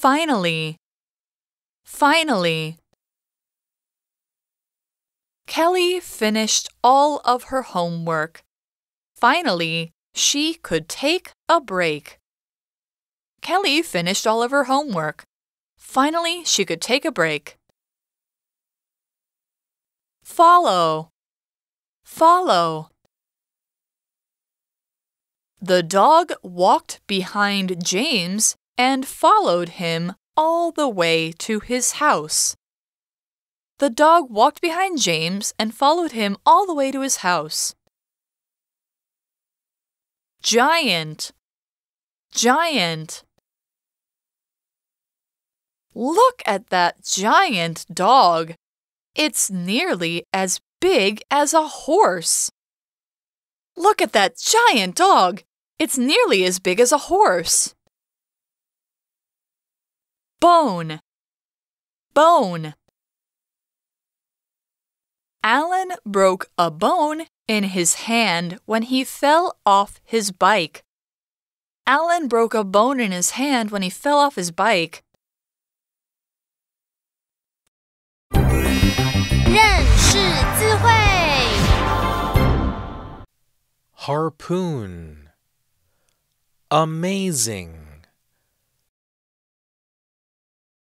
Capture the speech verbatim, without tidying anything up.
Finally, finally. Kelly finished all of her homework. Finally, she could take a break. Kelly finished all of her homework. Finally, she could take a break. Follow, follow. The dog walked behind James and followed him all the way to his house. The dog walked behind James and followed him all the way to his house. Giant, giant. Look at that giant dog. It's nearly as big as a horse. Look at that giant dog. It's nearly as big as a horse. Bone, bone. Alan broke a bone in his hand when he fell off his bike. Alan broke a bone in his hand when he fell off his bike. Harpoon. Amazing.